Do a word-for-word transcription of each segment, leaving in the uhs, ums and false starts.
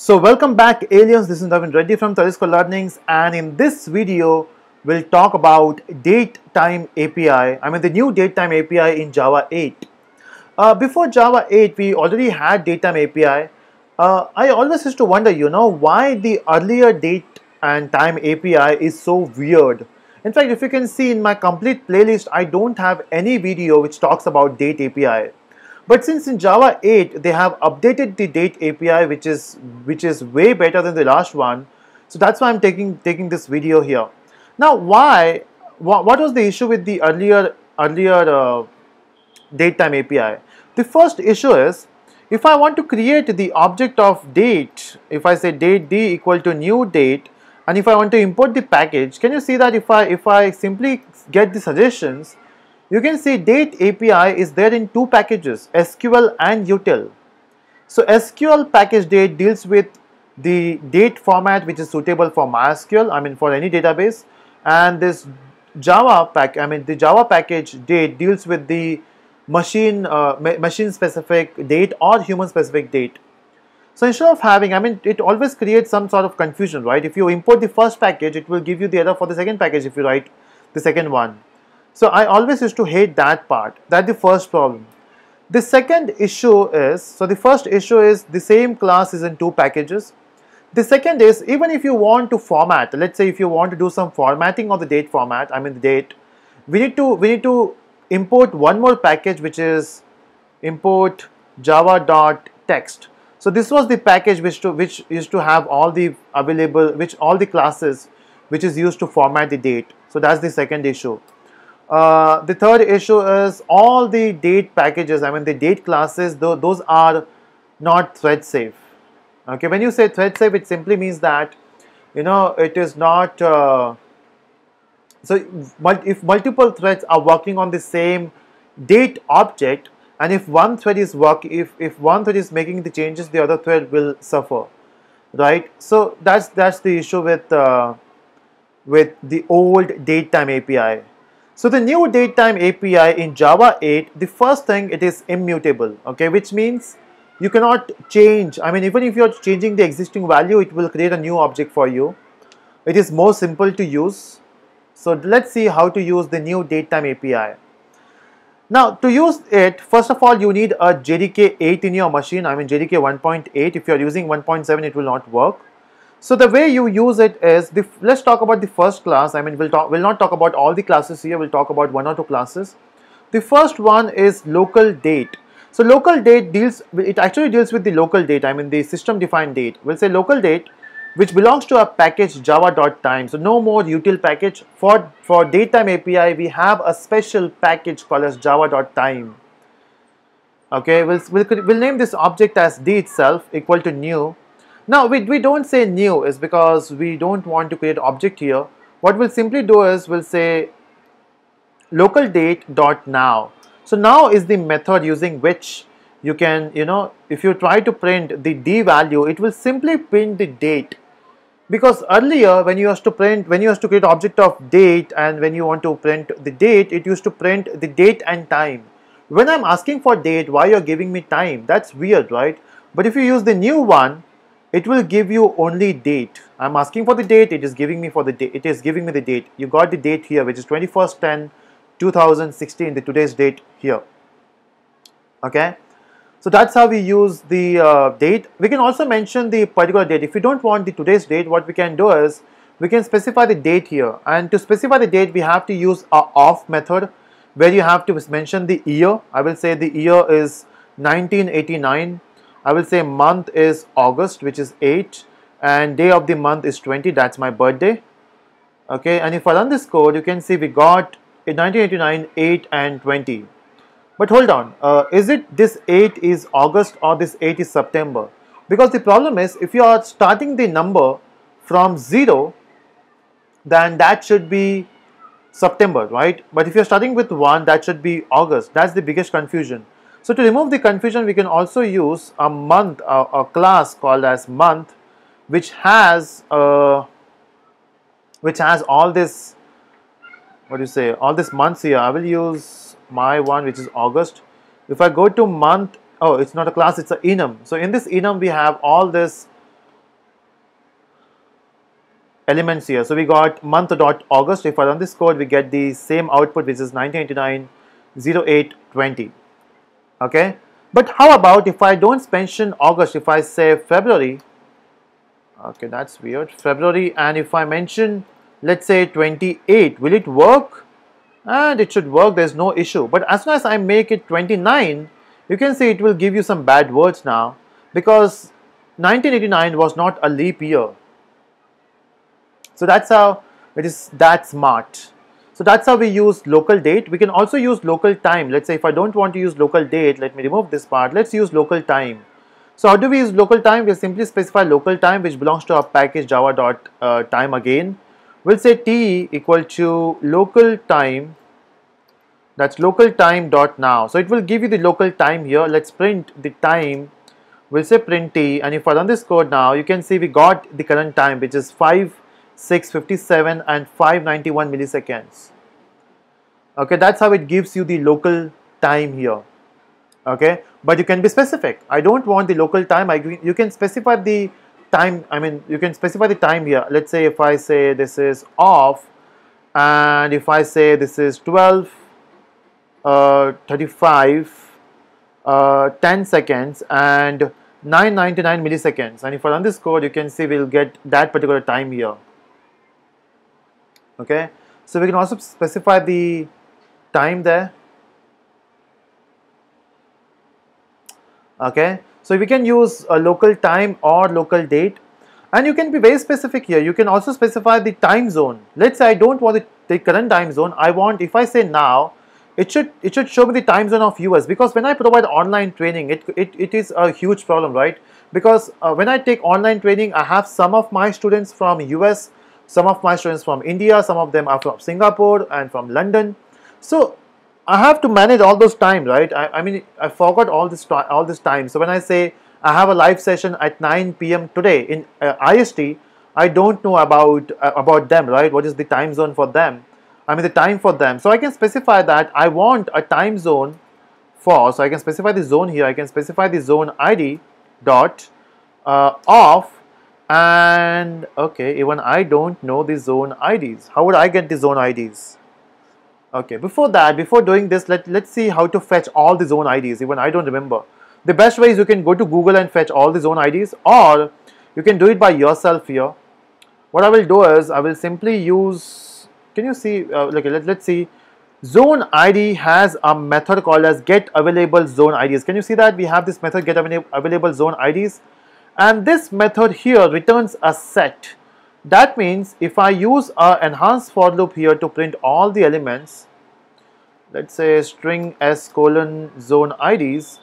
So welcome back aliens, this is Navin Reddy from Telusko Learnings, and in this video we'll talk about date time A P I, I mean the new date time A P I in Java eight. Uh, before Java eight we already had date time A P I. Uh, I always used to wonder, you know, why the earlier date and time A P I is so weird. In fact, if you can see in my complete playlist, I don't have any video which talks about date A P I. But since in Java eight they have updated the date A P I, which is which is way better than the last one, so that's why I'm taking taking this video here. Now, why? Wh what was the issue with the earlier earlier uh, date time A P I? The first issue is, if I want to create the object of date, if I say date d equal to new date, and if I want to import the package, can you see that if I if I simply get the suggestions, you can see date A P I is there in two packages, S Q L and util. So S Q L package date deals with the date format which is suitable for MySQL, I mean for any database, and this Java pack, I mean the Java package date deals with the machine uh, ma machine specific date or human specific date. So instead of having, I mean it always creates some sort of confusion, right? If you import the first package, it will give you the error for the second package if you write the second one. So I always used to hate that part. That's the first problem. The second issue is, so the first issue is the same class is in two packages. The second is, even if you want to format, let's say if you want to do some formatting of the date format, I mean the date, we need to we need to import one more package, which is import java.text. So this was the package which to which used to have all the available, which all the classes which is used to format the date. So that's the second issue. Uh, the third issue is all the date packages, I mean the date classes, though those are not thread safe. Okay, when you say thread safe, it simply means that, you know, it is not uh, so if multiple threads are working on the same date object, and if one thread is work if if one thread is making the changes, the other thread will suffer, right? So that's that's the issue with uh, with the old date time A P I. So the new datetime A P I in Java eight, the first thing, it is immutable, okay, which means you cannot change. I mean, even if you are changing the existing value, it will create a new object for you. It is more simple to use. So let's see how to use the new datetime A P I. Now, to use it, first of all, you need a J D K eight in your machine, I mean J D K one point eight. If you are using one point seven, it will not work. So the way you use it is, the, let's talk about the first class. I mean, we'll talk, we'll not talk about all the classes here, we'll talk about one or two classes. The first one is local date. So local date deals, it actually deals with the local date, I mean the system defined date. We'll say local date, which belongs to a package java.time. So no more util package. For, for datetime A P I, we have a special package called as java.time. Okay, we'll, we'll, we'll name this object as d itself equal to new. Now we, we don't say new is because we don't want to create object here. What we'll simply do is we'll say local date dot now. So now is the method using which you can, you know, if you try to print the d value, it will simply print the date, because earlier when you used to print, when you used to create object of date and when you want to print the date, it used to print the date and time. When I'm asking for date, why you're giving me time? That's weird, right? But if you use the new one, it will give you only date. I'm asking for the date, it is giving me for the date, it is giving me the date. You got the date here, which is twenty-first ten two thousand sixteen, the today's date here. Okay, so that's how we use the uh, date. We can also mention the particular date. If you don't want the today's date, what we can do is we can specify the date here, and to specify the date we have to use a off method where you have to mention the year. I will say the year is nineteen eighty-nine. I will say month is August, which is eight, and day of the month is twenty, that's my birthday. Okay, and if I run this code, you can see we got nineteen eighty-nine, eight and twenty. But hold on, uh, is it this eight is August or this eight is September? Because the problem is, if you are starting the number from zero, then that should be September, right? But if you are starting with one, that should be August. That's the biggest confusion. So to remove the confusion, we can also use a month, a, a class called as month, which has uh, which has all this, what do you say, all this months here. I will use my one, which is August. If I go to month, oh, it's not a class, it's an enum. So in this enum, we have all this elements here. So we got month dot August. If I run this code, we get the same output, which is nineteen eighty-nine oh eight twenty. Okay, but how about if I don't mention August, if I say February, okay, that's weird, February, and if I mention, let's say twenty-eight, will it work? And it should work, there's no issue. But as soon as I make it twenty-nine, you can see it will give you some bad words now, because nineteen eighty-nine was not a leap year. So that's how it is that smart. So that's how we use local date. We can also use local time. Let's say if I don't want to use local date, let me remove this part. Let's use local time. So how do we use local time? We simply specify local time, which belongs to our package java dot time again. We'll say t equal to local time. That's local time dot now. So it will give you the local time here. Let's print the time. We'll say print t, and if I run this code now, you can see we got the current time, which is five six fifty-seven and five ninety-one milliseconds. Okay, that's how it gives you the local time here. Okay, but you can be specific. I don't want the local time. I you can specify the time. I mean, you can specify the time here. Let's say if I say this is off, and if I say this is twelve thirty-five, uh, ten seconds, and nine ninety-nine milliseconds. And if I run this code, you can see we'll get that particular time here. Okay, so we can also specify the time there. Okay, so we can use a local time or local date, and you can be very specific here. You can also specify the time zone. Let's say I don't want the, the current time zone. I want, if I say now, it should it should show me the time zone of U S, because when I provide online training, it it, it is a huge problem, right? Because uh, when I take online training, I have some of my students from U S, some of my students from India, some of them are from Singapore and from London. So I have to manage all those time, right? I, I mean, I forgot all this all this time. So when I say I have a live session at nine P M today in uh, I S T, I don't know about uh, about them, right? What is the time zone for them? I mean the time for them. So I can specify that I want a time zone for. So I can specify the zone here. I can specify the zone I D dot uh, off. And okay, even I don't know the zone I Ds. How would I get the zone I Ds? Okay, before that, before doing this, let, let's see how to fetch all the zone I Ds. Even I don't remember. The best way is you can go to Google and fetch all the zone I Ds, or you can do it by yourself here. What I will do is I will simply use, can you see, uh, okay, let, let's see. Zone I D has a method called as get available zone I Ds. Can you see that? We have this method get available zone I Ds. And this method here returns a set. That means if I use a enhanced for loop here to print all the elements, let's say string s colon zone I Ds,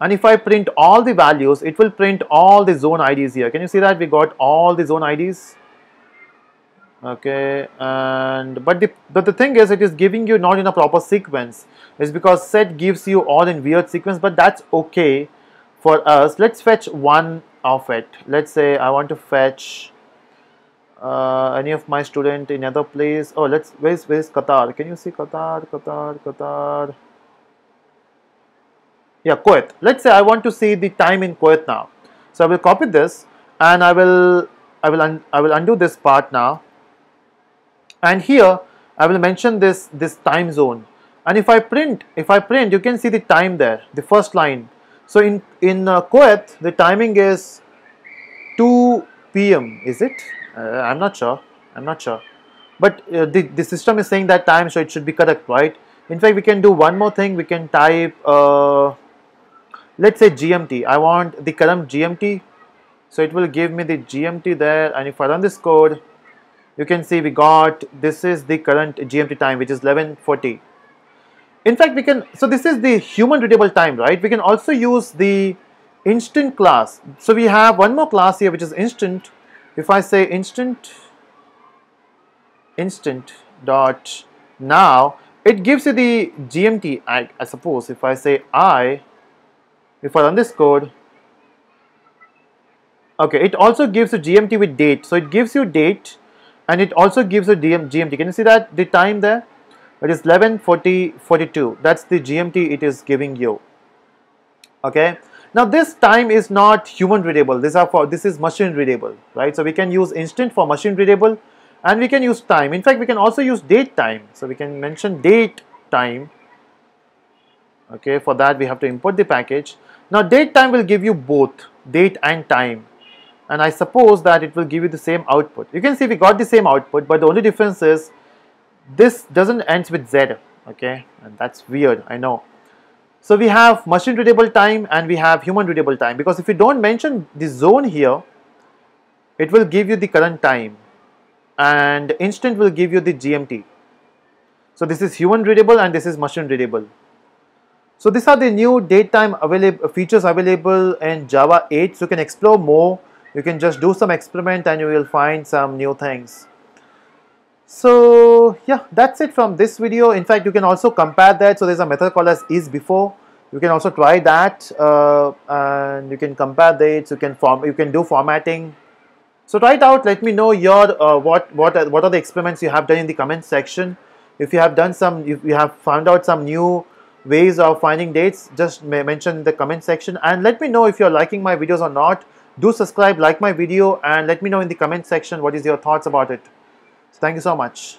and if I print all the values, it will print all the zone I Ds here. Can you see that we got all the zone I Ds? Okay, and but the but the thing is, it is giving you not in a proper sequence. It's because set gives you all in weird sequence, but that's okay for us. Let's fetch one of it. Let's say I want to fetch uh, any of my student in other place. Oh, let's where's where's Qatar? Can you see Qatar? Qatar? Qatar? Yeah, Kuwait. Let's say I want to see the time in Kuwait now. So I will copy this, and I will I will un, I will undo this part now. And here I will mention this this time zone, and if I print if I print you can see the time there, the first line. So in in uh, Kuwait the timing is two P M is it? uh, I'm not sure I'm not sure but uh, the, the system is saying that time, so it should be correct, right? In fact, we can do one more thing. We can type uh, let's say G M T. I want the current G M T, so it will give me the G M T there, and if I run this code, you can see we got, this is the current G M T time, which is eleven forty. In fact, we can, so this is the human readable time, right? We can also use the instant class. So we have one more class here, which is instant. If I say instant, instant dot now, it gives you the G M T, I, I suppose. If I say I, if I run this code, okay, it also gives you G M T with date. So it gives you date, and it also gives a G M T. Can you see that the time there? It is eleven forty forty-two. That's the G M T it is giving you. Okay. Now this time is not human readable, these are for, this is machine readable, right? So we can use instant for machine readable, and we can use time. In fact, we can also use date time. So we can mention date time. Okay, for that we have to import the package. Now date time will give you both date and time, and I suppose that it will give you the same output. You can see we got the same output, but the only difference is this doesn't end with Z, okay, and that's weird, I know. So we have machine readable time and we have human readable time, because if you don't mention the zone here, it will give you the current time, and instant will give you the G M T. So this is human readable and this is machine readable. So these are the new datetime available features available in Java eight. So you can explore more. You can just do some experiment and you will find some new things. So yeah, that's it from this video. In fact, you can also compare that. So there's a method called as is before. You can also try that, uh, and you can compare dates. You can form. You can do formatting. So try it out. Let me know your uh, what what are, what are the experiments you have done in the comment section. If you have done some, if you have found out some new ways of finding dates, just mention in the comment section, and let me know if you're liking my videos or not. Do subscribe, like my video, and let me know in the comment section what is your thoughts about it. So thank you so much.